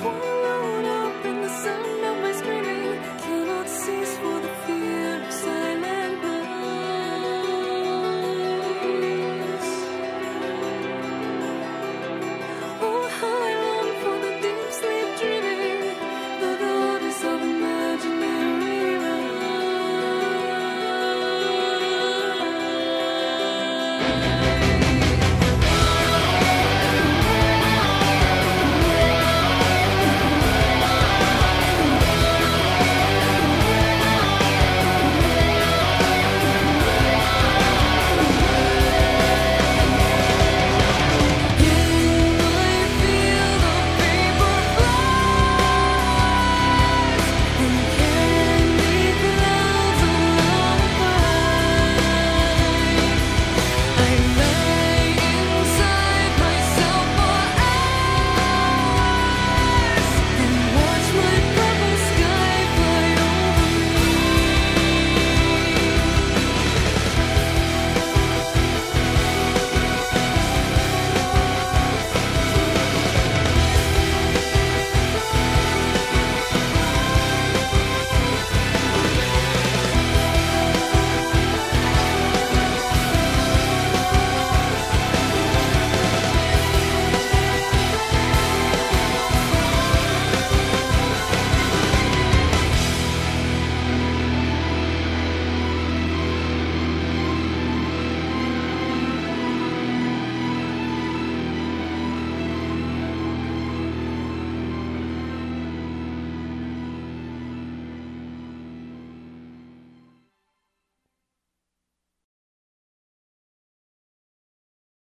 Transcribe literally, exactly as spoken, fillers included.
swear.